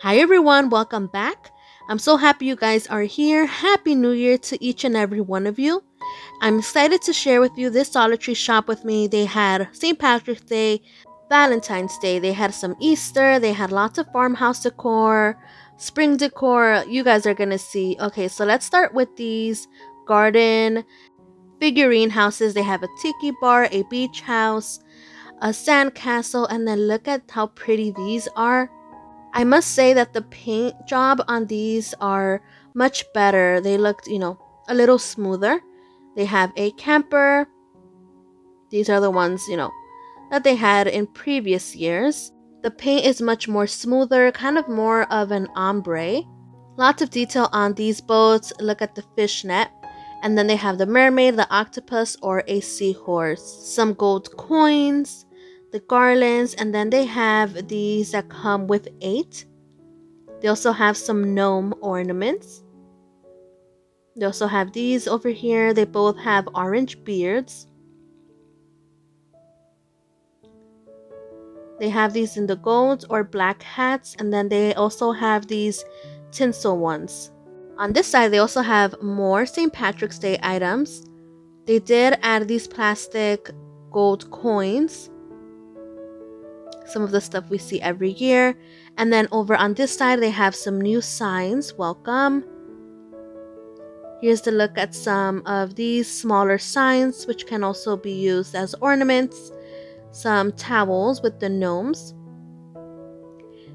Hi everyone, welcome back. I'm so happy you guys are here. Happy New Year to each and every one of you. I'm excited to share with you this Dollar Tree shop with me. They had St. Patrick's Day, Valentine's Day, they had some Easter, they had lots of farmhouse decor, spring decor. You guys are gonna see. Okay, so let's start with these garden figurine houses. They have a tiki bar, a beach house, a sand castle, and then look at how pretty these are. I must say that the paint job on these are much better. They looked, you know, a little smoother. They have a camper. These are the ones, you know, that they had in previous years. The paint is much more smoother, kind of more of an ombre. Lots of detail on these boats. Look at the fishnet. And then they have the mermaid, the octopus, or a seahorse. Some gold coins, the garlands, and then they have these that come with 8. They also have some gnome ornaments. They also have these over here. They both have orange beards. They have these in the gold or black hats, and then they also have these tinsel ones. On this side, they also have more St. Patrick's Day items. They did add these plastic gold coins. Some of the stuff we see every year. And then over on this side, they have some new signs. Welcome. Here's the look at some of these smaller signs, which can also be used as ornaments. Some towels with the gnomes.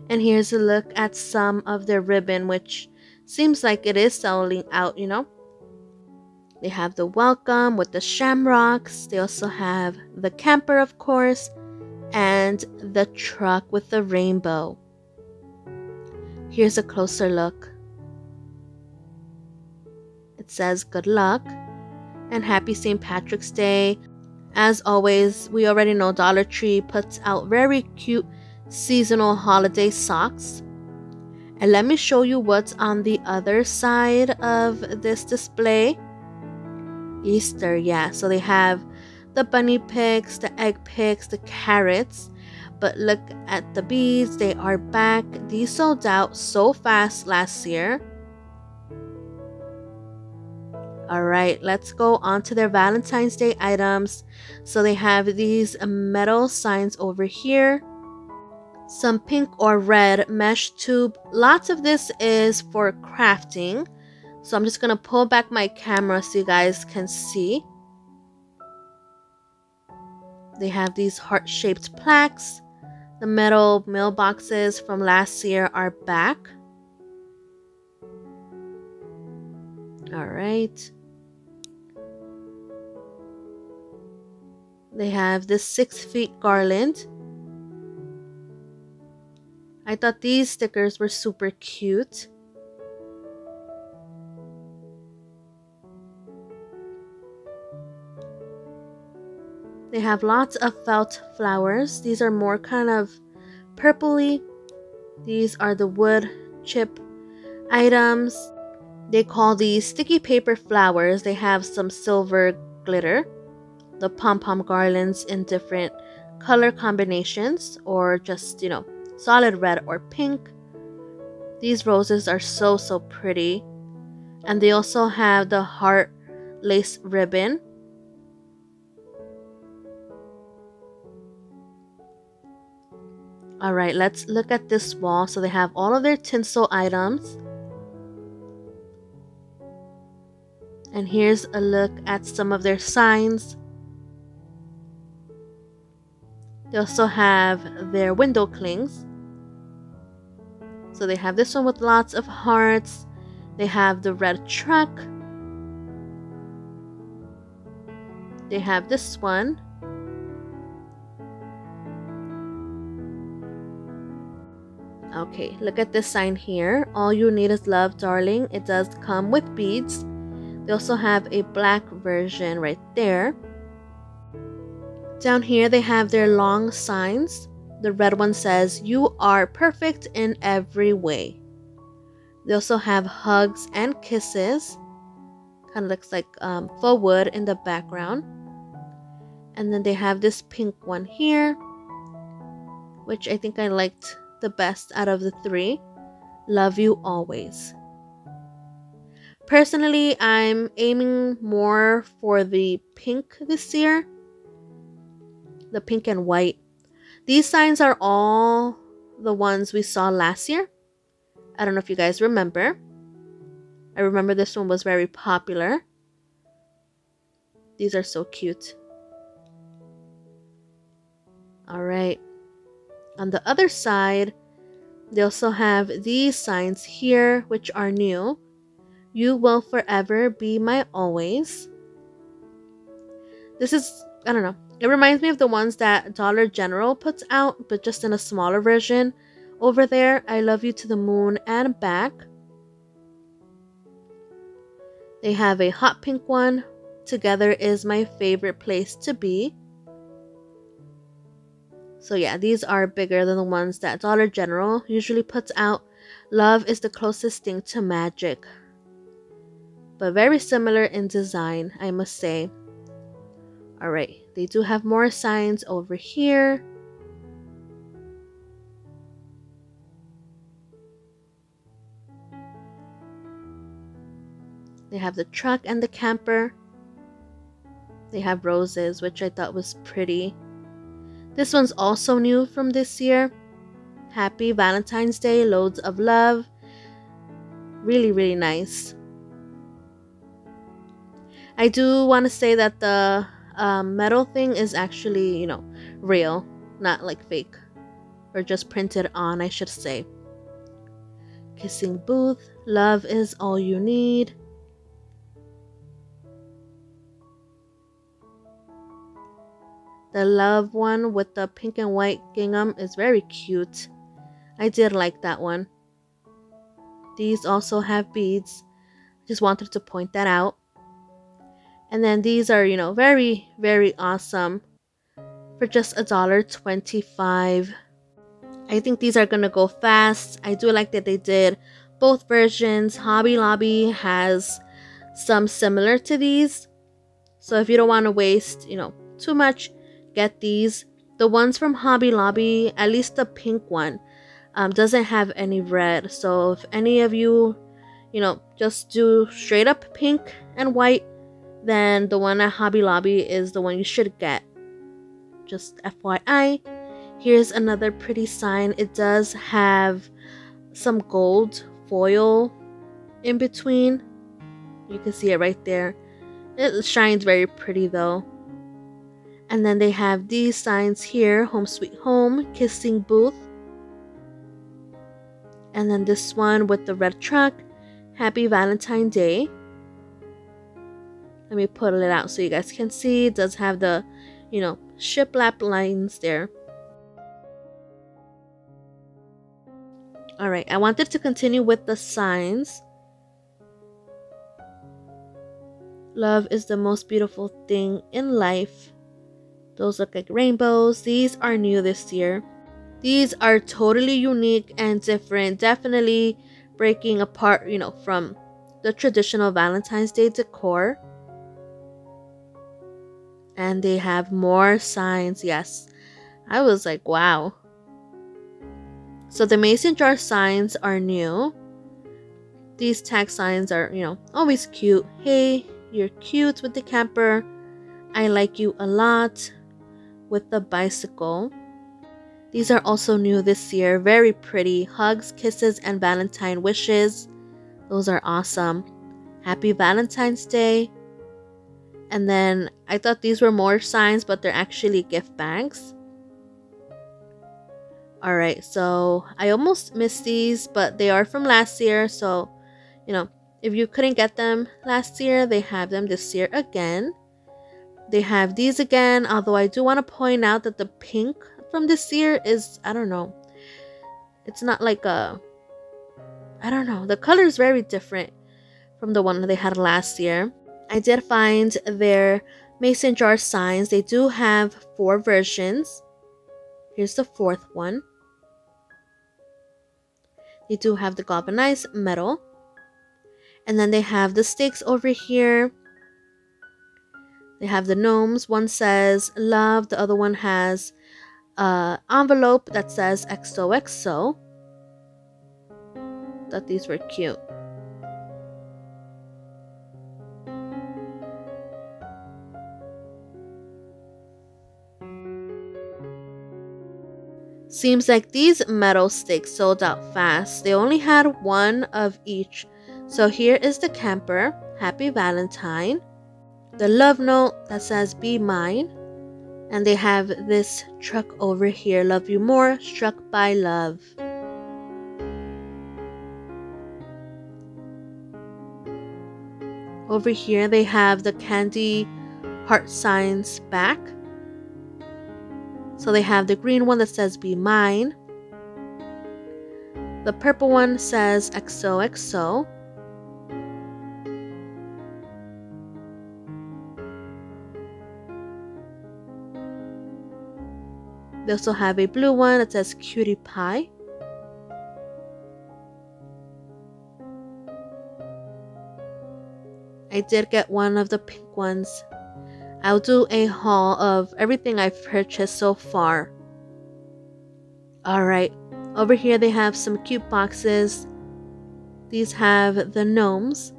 And here's a look at some of their ribbon, which seems like it is selling out, you know. They have the welcome with the shamrocks. They also have the camper, of course, and the truck with the rainbow. Here's a closer look. It says good luck and happy St. Patrick's Day. As always, we already know Dollar Tree puts out very cute seasonal holiday socks. And let me show you what's on the other side of this display. Easter, yeah. So they have the bunny pigs, the egg pigs, the carrots. But look at the beads. They are back. These sold out so fast last year. Alright, let's go on to their Valentine's Day items. So they have these metal signs over here. Some pink or red mesh tube. Lots of this is for crafting. So I'm just going to pull back my camera so you guys can see. They have these heart-shaped plaques. The metal mailboxes from last year are back. Alright. They have this 6-foot garland. I thought these stickers were super cute. They have lots of felt flowers. These are more kind of purpley. These are the wood chip items. They call these sticky paper flowers. They have some silver glitter. The pom-pom garlands in different color combinations, or just, you know, solid red or pink. These roses are so pretty. And they also have the heart lace ribbon. Alright, let's look at this wall. So they have all of their tinsel items. And here's a look at some of their signs. They also have their window clings. So they have this one with lots of hearts. They have the red truck. They have this one. Okay, look at this sign here. All you need is love, darling. It does come with beads. They also have a black version right there. Down here they have their long signs. The red one says, "You are perfect in every way." They also have hugs and kisses. Kind of looks like faux wood in the background. And then they have this pink one here, which I think I liked the best out of the 3. Love you always. Personally, I'm aiming more for the pink this year. The pink and white. These signs are all the ones we saw last year. I don't know if you guys remember. I remember this one was very popular. These are so cute. Alright. On the other side, they also have these signs here, which are new. You will forever be my always. This is, I don't know. It reminds me of the ones that Dollar General puts out, but just in a smaller version. Over there, I love you to the moon and back. They have a hot pink one. Together is my favorite place to be. So yeah, these are bigger than the ones that Dollar General usually puts out. Love is the closest thing to magic. But very similar in design, I must say. Alright, they do have more signs over here. They have the truck and the camper. They have roses, which I thought was pretty. This one's also new from this year. Happy Valentine's Day, loads of love. Really, really nice. I do want to say that the metal thing is actually, you know, real, not like fake. Or just printed on, I should say. Kissing booth, love is all you need. The love one with the pink and white gingham is very cute. I did like that one. These also have beads. Just wanted to point that out. And then these are, you know, very, very awesome for just $1.25. I think these are going to go fast. I do like that they did both versions. Hobby Lobby has some similar to these. So if you don't want to waste, you know, too much, get these. The ones from Hobby Lobby, at least the pink one, doesn't have any red. So if any of you, you know, just do straight up pink and white, then the one at Hobby Lobby is the one you should get. Just FYI. Here's another pretty sign. It does have some gold foil in between. You can see it right there. It shines very pretty though. And then they have these signs here. Home Sweet Home, Kissing Booth. And then this one with the red truck. Happy Valentine's Day. Let me pull it out so you guys can see. It does have the, you know, shiplap lines there. Alright, I wanted to continue with the signs. Love is the most beautiful thing in life. Those look like rainbows. These are new this year. These are totally unique and different. Definitely breaking apart, you know, from the traditional Valentine's Day decor. And they have more signs. Yes, I was like, wow. So the mason jar signs are new. These tag signs are, you know, always cute. Hey, you're cute with the camper. I like you a lot with the bicycle. These are also new this year. Very pretty. Hugs, kisses, and Valentine wishes. Those are awesome. Happy Valentine's Day. And then I thought these were more signs, but they're actually gift bags. Alright, so I almost missed these, but they are from last year. So, you know, if you couldn't get them last year, they have them this year again. They have these again, although I do want to point out that the pink from this year is, I don't know. It's not like a, I don't know. The color is very different from the one they had last year. I did find their mason jar signs. They do have 4 versions. Here's the 4th one. They do have the galvanized metal. And then they have the sticks over here. They have the gnomes. One says love. The other one has an envelope that says XOXO. thought these were cute. Seems like these metal sticks sold out fast. They only had one of each. So here is the camper, Happy Valentine, the love note that says be mine, and they have this truck over here, love you more, struck by love. Over here they have the candy heart signs back. So they have the green one that says be mine. The purple one says XOXO. They also have a blue one that says Cutie Pie. I did get one of the pink ones. I'll do a haul of everything I've purchased so far. Alright, over here they have some cute boxes. These have the gnomes.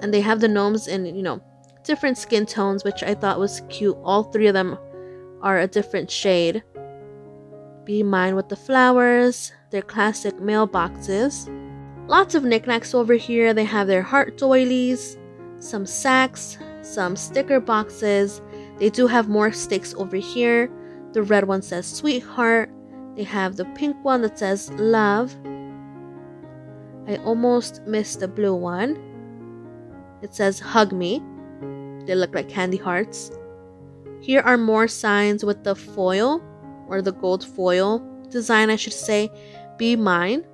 And they have the gnomes in, you know, different skin tones, which I thought was cute. All three of them are a different shade. Be mine with the flowers, their classic mailboxes. Lots of knickknacks over here. They have their heart doilies, some sacks, some sticker boxes. They do have more sticks over here. The red one says sweetheart. They have the pink one that says love. I almost missed the blue one. It says hug me. They look like candy hearts. Here are more signs with the foil, or the gold foil design, I should say, be mine.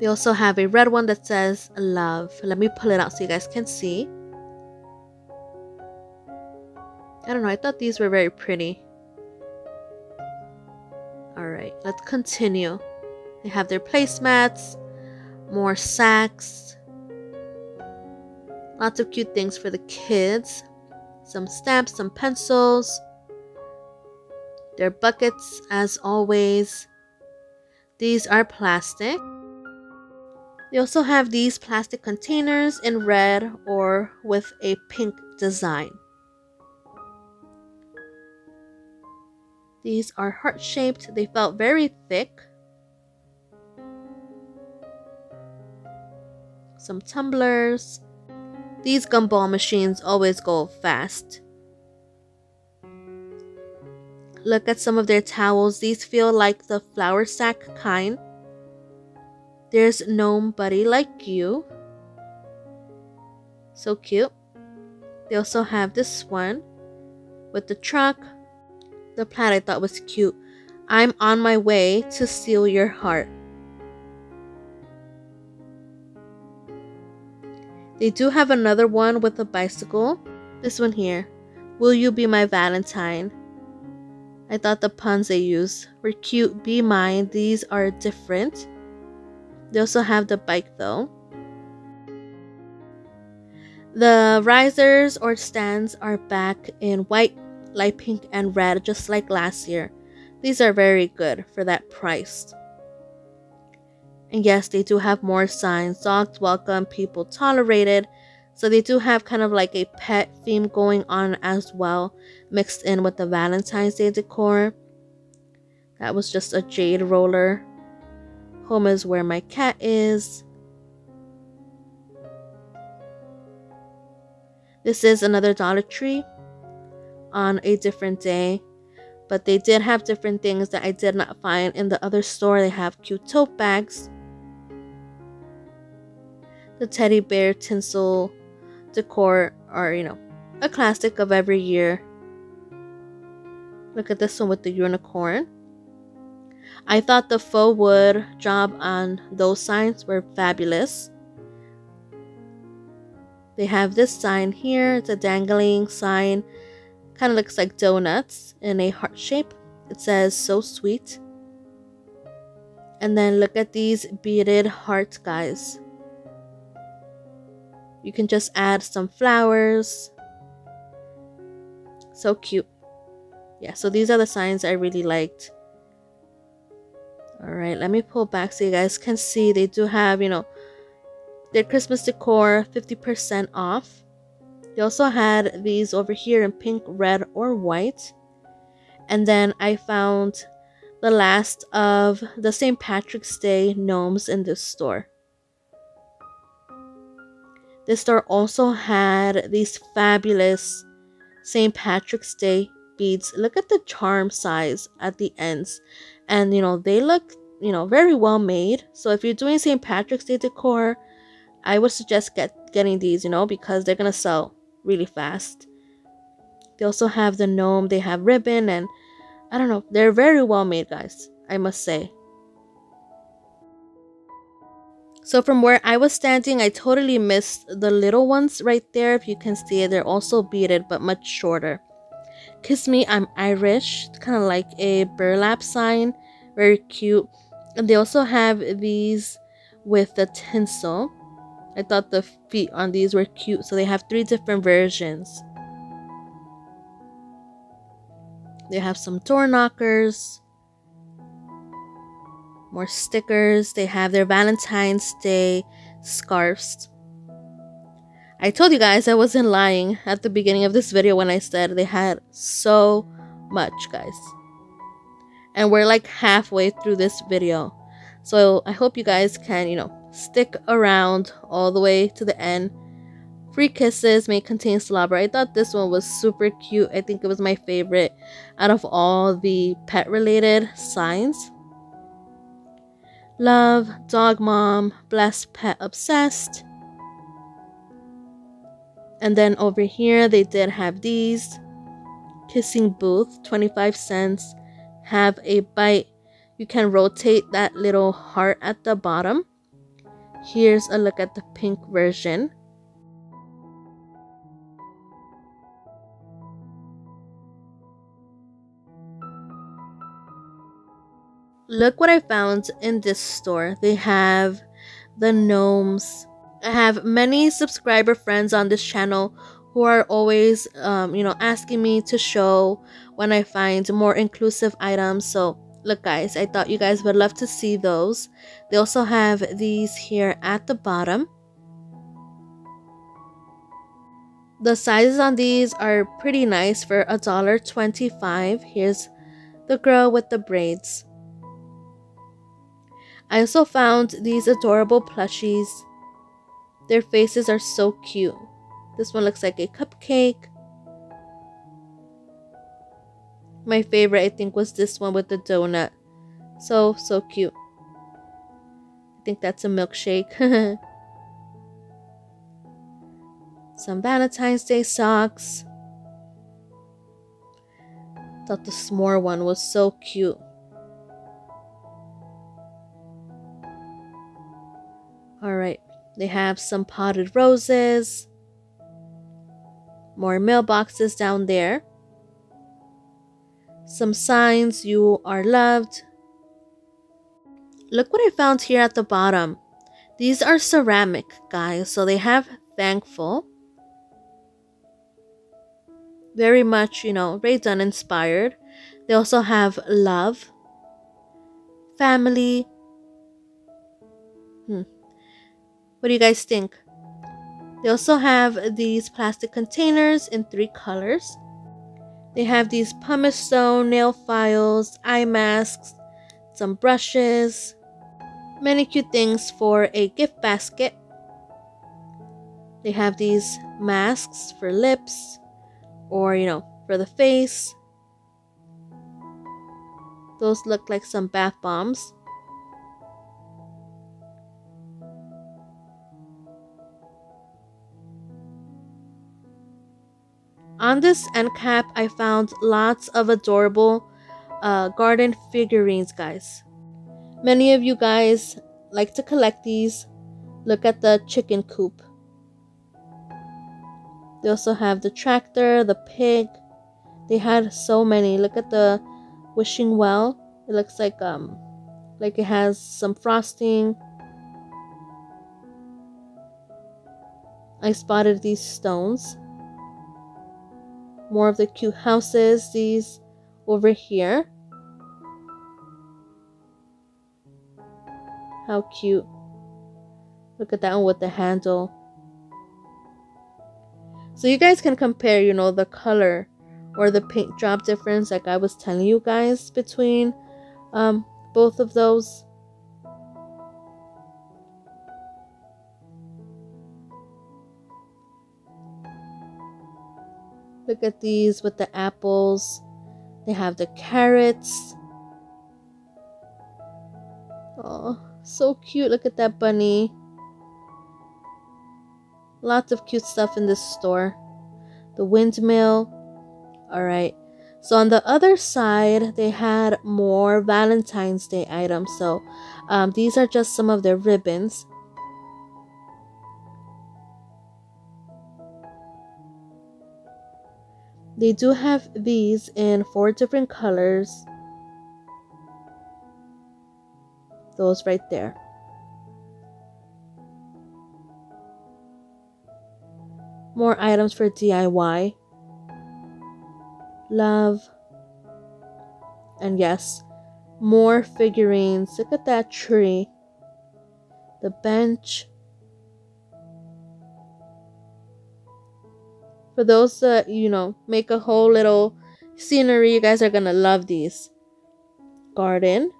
They also have a red one that says love. Let me pull it out so you guys can see. I don't know, I thought these were very pretty. Alright, let's continue. They have their placemats, more sacks. Lots of cute things for the kids. Some stamps, some pencils. Their buckets, as always. These are plastic. They also have these plastic containers in red or with a pink design. These are heart-shaped. They felt very thick. Some tumblers. These gumball machines always go fast. Look at some of their towels. These feel like the flour sack kind. There's Gnome Buddy Like You. So cute. They also have this one with the truck. The plaid I thought was cute. I'm on my way to steal your heart. They do have another one with a bicycle. This one here. Will you be my Valentine? I thought the puns they used were cute. Be mine. These are different. They also have the bike though. The risers or stands are back in white, light pink, and red, just like last year. These are very good for that price. And yes, they do have more signs. Dogs welcome, people tolerated. So they do have kind of like a pet theme going on as well, mixed in with the Valentine's Day decor. That was just a jade roller. Home is where my cat is. This is another Dollar Tree on a different day. But they did have different things that I did not find in the other store. They have cute tote bags. The teddy bear tinsel decor are, you know, a classic of every year. Look at this one with the unicorn. I thought the faux wood job on those signs were fabulous. They have this sign here. It's a dangling sign. Kind of looks like donuts in a heart shape. It says so sweet. And then look at these beaded hearts, guys. You can just add some flowers. So cute. Yeah, so these are the signs I really liked. All right, let me pull back so you guys can see. They do have, you know, their Christmas decor 50% off. They also had these over here in pink, red, or white. And then I found the last of the St. Patrick's Day gnomes in this store. This store also had these fabulous St. Patrick's Day beads. Look at the charm size at the ends. And, you know, they look, you know, very well made. So if you're doing St. Patrick's Day decor, I would suggest getting these, you know, because they're going to sell really fast. They also have the gnome. They have ribbon and I don't know. They're very well made, guys, I must say. So from where I was standing, I totally missed the little ones right there. If you can see it, they're also beaded, but much shorter. Kiss Me, I'm Irish. Kind of like a burlap sign. Very cute. And they also have these with the tinsel. I thought the feet on these were cute. So they have three different versions. They have some door knockers. More stickers. They have their Valentine's Day scarves. I told you guys I wasn't lying at the beginning of this video when I said they had so much, guys. And we're like halfway through this video. So I hope you guys can, you know, stick around all the way to the end. Free kisses may contain slobber. I thought this one was super cute. I think it was my favorite out of all the pet related signs. Love, Dog Mom, Blessed Pet Obsessed. And then over here they did have these. Kissing Booth, 25 cents. Have a bite. You can rotate that little heart at the bottom. Here's a look at the pink version. Look what I found in this store. They have the gnomes. I have many subscriber friends on this channel who are always, you know, asking me to show when I find more inclusive items. So look, guys, I thought you guys would love to see those. They also have these here at the bottom. The sizes on these are pretty nice for $1.25. Here's the girl with the braids. I also found these adorable plushies. Their faces are so cute. This one looks like a cupcake. My favorite, I think, was this one with the donut. So cute. I think that's a milkshake. Some Valentine's Day socks. Thought the s'more one was so cute. Alright, they have some potted roses, more mailboxes down there, some signs, you are loved. Look what I found here at the bottom. These are ceramic, guys, so they have thankful. Very much, you know, Rae Dunn inspired. They also have love, family. What do you guys think? They also have these plastic containers in three colors. They have these pumice stone, nail files, eye masks, some brushes. Many cute things for a gift basket. They have these masks for lips or, you know, for the face. Those look like some bath bombs. On this end cap, I found lots of adorable garden figurines, guys. Many of you guys like to collect these. Look at the chicken coop. They also have the tractor, the pig. They had so many. Look at the wishing well. It looks like it has some frosting. I spotted these stones. More of the cute houses, these over here. How cute. Look at that one with the handle. So you guys can compare, you know, the color or the paint job difference like I was telling you guys between both of those. Look at these with the apples. They have the carrots. Oh, so cute. Look at that bunny. Lots of cute stuff in this store. The windmill. Alright. So on the other side, they had more Valentine's Day items. So these are just some of their ribbons. They do have these in 4 different colors. Those right there. More items for DIY. Love. And yes, more figurines. Look at that tree. The bench. For those that, you know, make a whole little scenery, you guys are gonna love these. Garden.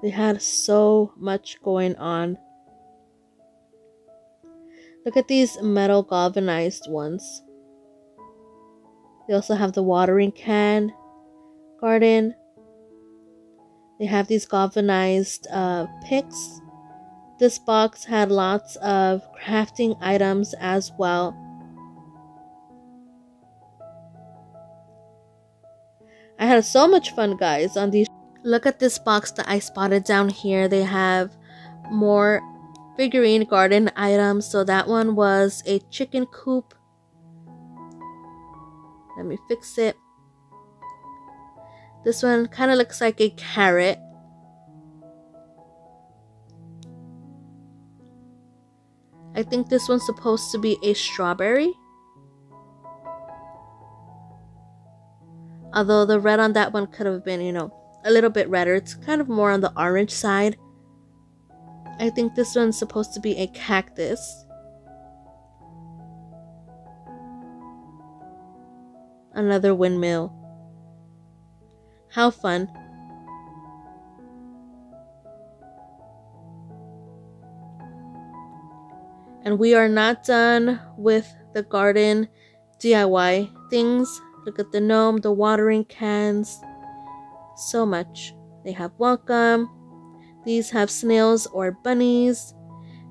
They had so much going on. Look at these metal galvanized ones. They also have the watering can. Garden. They have these galvanized picks. This box had lots of crafting items as well. I had so much fun, guys, on these. Look at this box that I spotted down here. They have more figurine garden items. So that one was a chicken coop. Let me fix it. This one kind of looks like a carrot. I think this one's supposed to be a strawberry. Although the red on that one could have been, you know, a little bit redder. It's kind of more on the orange side. I think this one's supposed to be a cactus. Another windmill. How fun. And we are not done with the garden DIY things. Look at the gnome, the watering cans. So much. They have welcome. These have snails or bunnies.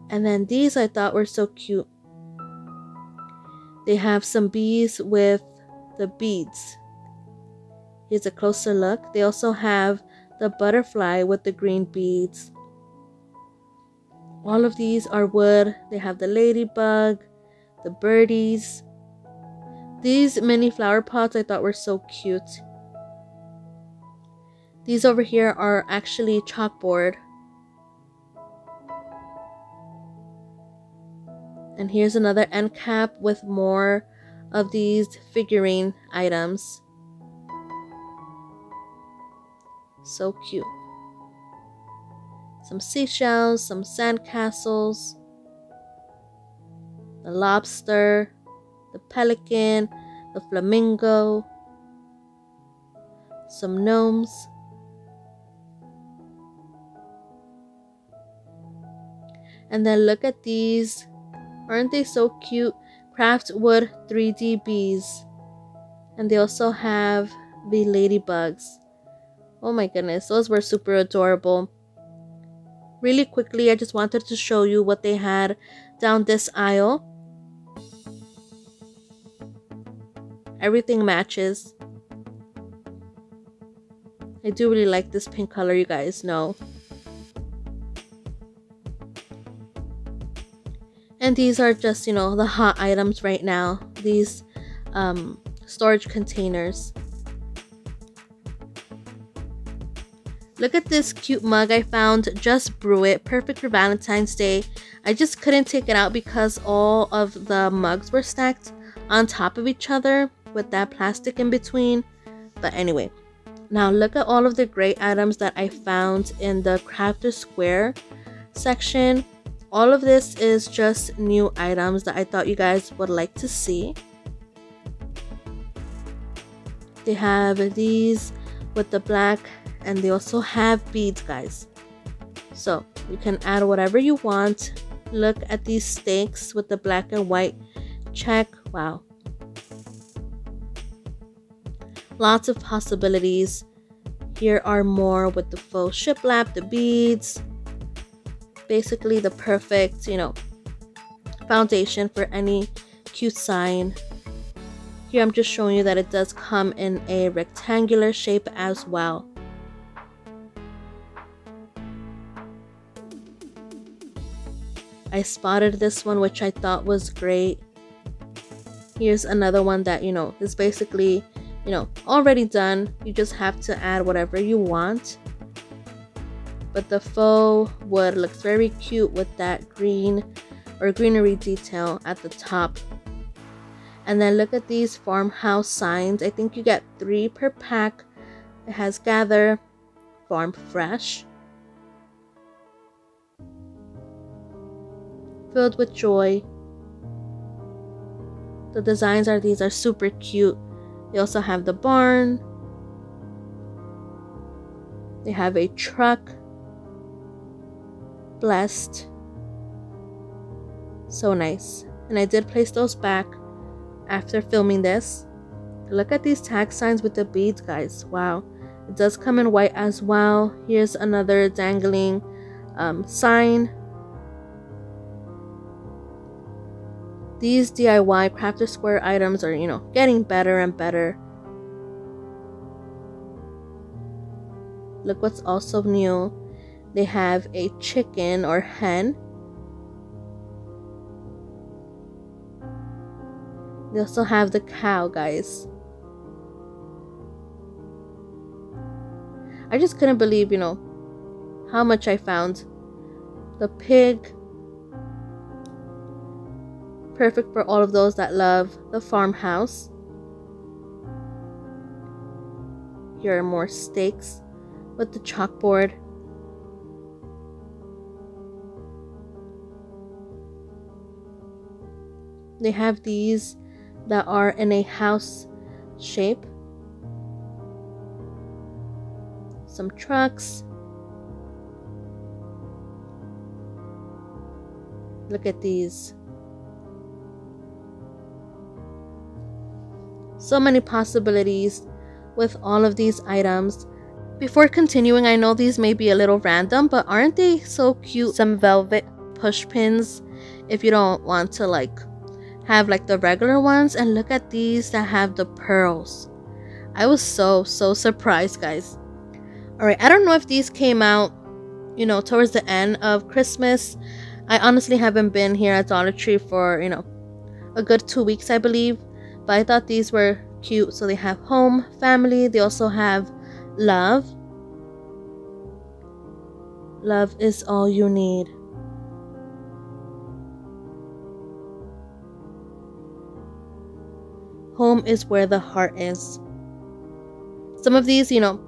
And then these I thought were so cute. They have some bees with the beads. Here's a closer look. They also have the butterfly with the green beads. All of these are wood. They have the ladybug, the birdies. These mini flower pots I thought were so cute. These over here are actually chalkboard. And here's another end cap with more of these figurine items. So cute. Some seashells, some sandcastles, the lobster, the pelican, the flamingo, some gnomes. And then look at these. Aren't they so cute? Craft wood 3D bees. And they also have the ladybugs. Oh my goodness, those were super adorable. Really quickly, I just wanted to show you what they had down this aisle. Everything matches. I do really like this pink color, you guys know. And these are just, you know, the hot items right now. These storage containers. Look at this cute mug I found. Just Brew It. Perfect for Valentine's Day. I just couldn't take it out because all of the mugs were stacked on top of each other with that plastic in between. But anyway, Now look at all of the great items that I found in the Crafter Square section. All of this is just new items that I thought you guys would like to see. They have these with the black, and they also have beads, guys. So you can add whatever you want. Look at these stakes with the black and white check. Wow. Lots of possibilities. Here are more with the faux shiplap, the beads. Basically the perfect, you know, foundation for any cute sign. Here I'm just showing you that it does come in a rectangular shape as well. I spotted this one, which I thought was great. Here's another one that, you know, is basically, you know, already done. You just have to add whatever you want. But the faux wood looks very cute with that green or greenery detail at the top. And then look at these farmhouse signs. I think you get 3 per pack. It has gather, farm fresh, filled with joy. The designs are, these are super cute. They also have the barn. They have a truck. Blessed. So nice. And I did place those back after filming this. Look at these tag signs with the beads, guys. Wow. It does come in white as well. Here's another dangling sign. These DIY Crafter Square items are, you know, getting better and better. Look what's also new. They have a chicken or hen. They also have the cow, guys. I just couldn't believe, you know, how much I found. The pig. Perfect for all of those that love the farmhouse. Here are more stakes with the chalkboard. They have these that are in a house shape. Some trucks. Look at these. So many possibilities with all of these items. Before continuing, I know these may be a little random, but aren't they so cute? Some velvet push pins if you don't want to like have like the regular ones. And look at these that have the pearls. I was so surprised, guys. All right, I don't know if these came out, you know, towards the end of Christmas. I honestly haven't been here at Dollar Tree for, you know, a good 2 weeks, I believe, but I thought these were cute. So they have home, family. They also have love. Love is all you need. Home is where the heart is. Some of these, you know,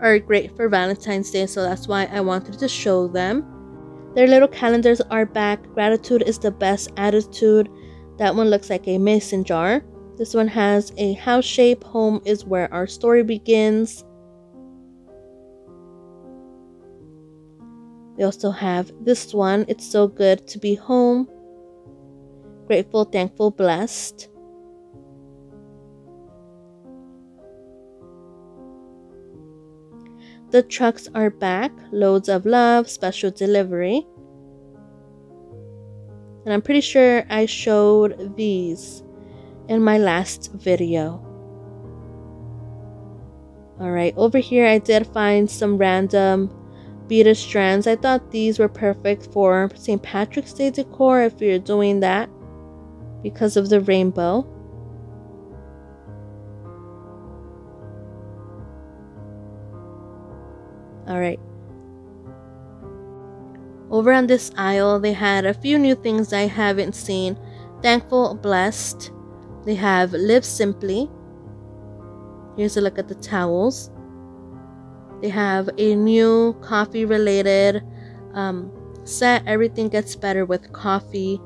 are great for Valentine's Day, so that's why I wanted to show them. Their little calendars are back. Gratitude is the best attitude. That one looks like a mason jar. This one has a house shape. Home is where our story begins. They also have this one. It's so good to be home. Grateful, thankful, blessed. The trucks are back. Loads of love, special delivery. And I'm pretty sure I showed these in my last video. Alright, over here I did find some random beaded strands. I thought these were perfect for St. Patrick's Day decor if you're doing that because of the rainbow. Alright. Over on this aisle, they had a few new things I haven't seen. Thankful, blessed. They have live simply. Here's a look at the towels. They have a new coffee related set. Everything gets better with coffee.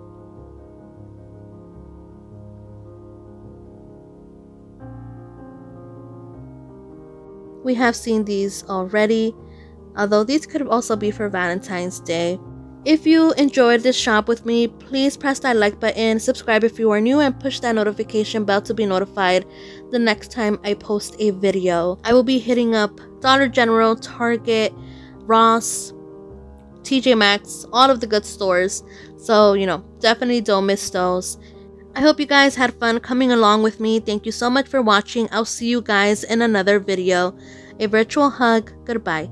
We have seen these already, although these could also be for Valentine's Day. If you enjoyed this shop with me, please press that like button, subscribe if you are new, and push that notification bell to be notified the next time I post a video. I will be hitting up Dollar General, Target, Ross, TJ Maxx, all of the good stores. So, you know, definitely don't miss those. I hope you guys had fun coming along with me. Thank you so much for watching. I'll see you guys in another video. A virtual hug. Goodbye.